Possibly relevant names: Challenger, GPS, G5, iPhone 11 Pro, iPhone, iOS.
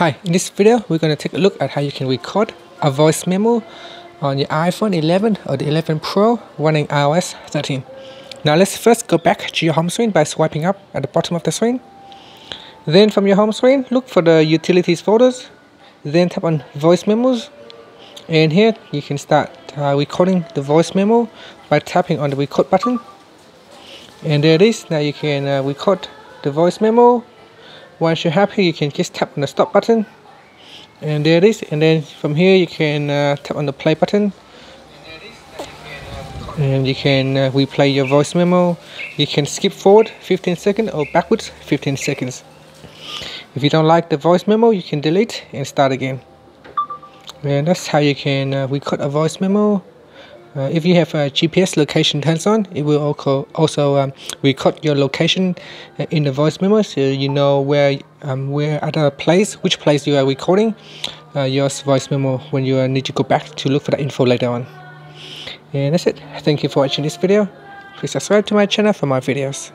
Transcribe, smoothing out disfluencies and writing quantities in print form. Hi, in this video we're going to take a look at how you can record a voice memo on your iPhone 11 or the 11 Pro running iOS 13. Now let's first go back to your home screen by swiping up at the bottom of the screen. Then from your home screen, look for the Utilities folders, then tap on Voice Memos, and here you can start recording the voice memo by tapping on the record button. And there it is. Now you can record the voice memo. Once you're happy, you can just tap on the stop button, and there it is. And then from here you can tap on the play button, and you can replay your voice memo. You can skip forward 15 seconds or backwards 15 seconds. If you don't like the voice memo, you can delete and start again. And that's how you can record a voice memo. If you have a GPS location turns on, it will also record your location in the voice memo, so you know where at a place, which place you are recording your voice memo when you need to go back to look for that info later on. And that's it. Thank you for watching this video. Please subscribe to my channel for more videos.